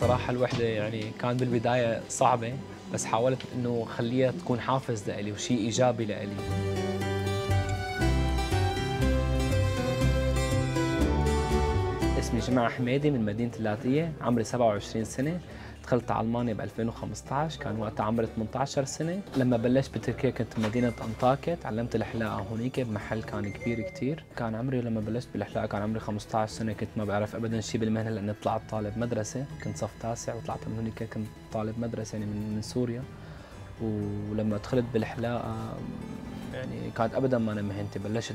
صراحة الوحدة يعني كان بالبداية صعبة، بس حاولت إنه خليها تكون حافز لإلي وشيء إيجابي لإلي. اسمي جماعة حميدي من مدينة اللاذقية، عمري 27 سنة، دخلت على ألمانيا ب 2015، كان وقتها عمري 18 سنة، لما بلشت بتركيا كنت بمدينة أنطاكيا، تعلمت الحلاقة هونيك بمحل كان كبير كثير، كان عمري لما بلشت بالحلاقة كان عمري 15 سنة، كنت ما بعرف أبداً شيء بالمهنة لأني طلعت طالب مدرسة، كنت صف تاسع وطلعت من هونيك كنت طالب مدرسة يعني من سوريا، ولما دخلت بالحلاقة يعني كانت أبداً ما أنا مهنتي، بلشت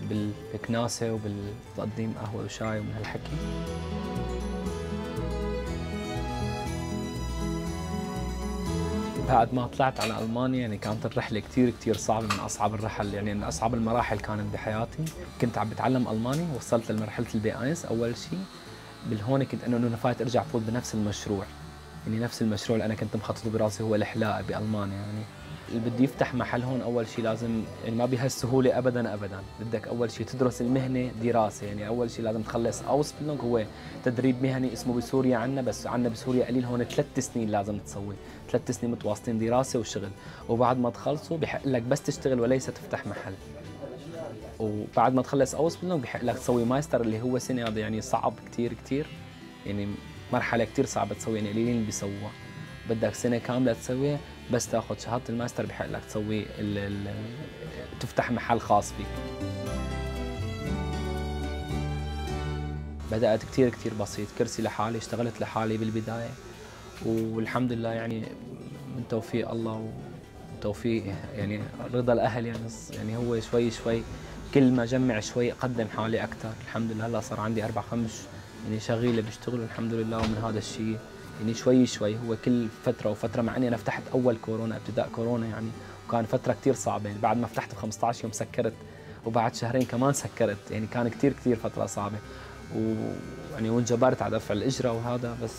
بالكناسة وبالتقديم قهوة وشاي ومن هالحكي. بعد ما طلعت على ألمانيا يعني كانت الرحلة كثير صعبة، من أصعب الرحل يعني من أصعب المراحل كانت بحياتي، كنت عم بتعلم ألماني، وصلت لمرحلة البي1 أول شيء، بالهون كنت أنا إنه فايت أرجع فوت بنفس المشروع، يعني نفس المشروع اللي أنا كنت مخططه براسي هو الحلاقة بألمانيا، يعني اللي بده يفتح محل هون أول شيء لازم يعني ما بهالسهولة أبداً، بدك أول شيء تدرس المهنة دراسة، يعني أول شيء لازم تخلص أوسبيلدونغ هو تدريب مهني اسمه بسوريا عنا، بس عنا بسوريا قليل، هون 3 سنين لازم تسوي، 3 سنين متواصلين دراسة وشغل، وبعد ما تخلصوا بحق لك بس تشتغل وليس تفتح محل، وبعد ما تخلص أوسبيلدونغ بحق لك تسوي مايستر اللي هو سنة، هذا يعني صعب كثير يعني مرحلة كثير صعبة تسوي، يعني قليلين اللي بيسووها، بدك سنة كاملة تسويها، بس تاخذ شهاده الماستر بحق لك تسوي تفتح محل خاص فيك. بدات كثير بسيط، كرسي لحالي، اشتغلت لحالي بالبدايه، والحمد لله يعني من توفيق الله وتوفيق يعني رضا الاهل، يعني هو شوي كل ما جمع شوي اقدم حالي اكثر، الحمد لله هلا صار عندي 4-5 يعني شغيله بيشتغلوا الحمد لله، ومن هذا الشيء يعني شوي هو كل فترة وفترة، مع اني انا فتحت اول كورونا ابتداء كورونا يعني، وكان فترة كثير صعبة يعني، بعد ما فتحت ب15 يوم سكرت، وبعد شهرين كمان سكرت، يعني كان كثير فترة صعبة، ويعني وانجبرت على دفع الإجرة وهذا، بس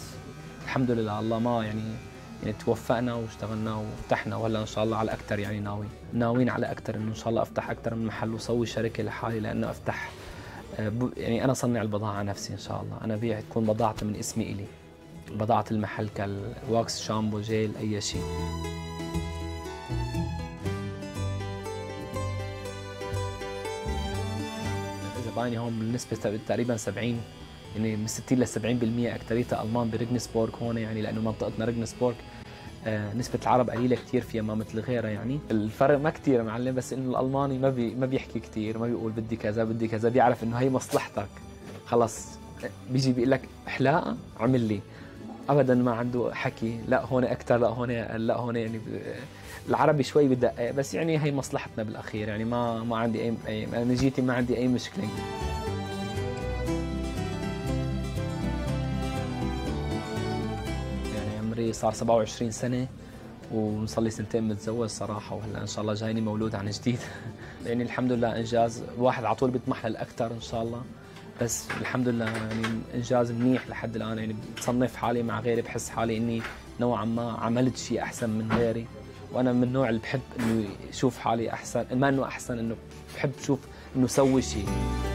الحمد لله الله ما يعني توفقنا واشتغلنا وفتحنا، وهلا ان شاء الله على اكثر، يعني ناويين على اكثر، انه ان شاء الله افتح اكثر من محل وسوي شركة لحالي، لانه افتح يعني انا صنع البضاعة نفسي ان شاء الله، انا بيع تكون بضاعتي من اسمي الي، بضاعة المحل كالواكس، شامبو، جيل، أي شيء. زبايني هون بالنسبة تقريباً 70 يعني من 60 ل 70% أكثريتها ألمان بريغنسبورغ هون، يعني لأنه منطقتنا ريغنسبورغ نسبة العرب قليلة كثير فيها ما مثل غيرها، يعني الفرق ما كثير معلم، بس إنه الألماني ما بيحكي كثير، ما بيقول بدي كذا بدي كذا، بيعرف إنه هي مصلحتك خلص، بيجي بيقول لك حلاقه عمل لي، ابدا ما عنده حكي لا هون اكثر لا هون لا هون، يعني العربي شوي بدقق، بس يعني هي مصلحتنا بالاخير، يعني ما عندي اي انا جيتي ما عندي اي مشكله. يعني عمري صار 27 سنه ومصلي 2 سنين متزوج صراحه، وهلا ان شاء الله جايني مولود عن جديد يعني الحمد لله انجاز، الواحد على طول بيطمح للاكثر ان شاء الله، بس الحمد لله يعني انجاز منيح لحد الان، يعني بصنف حالي مع غيري، بحس حالي اني نوعا ما عملت شيء احسن من غيري، وانا من النوع اللي بحب انه اشوف حالي احسن، ما انه احسن، انه بحب اشوف انه سوي شيء.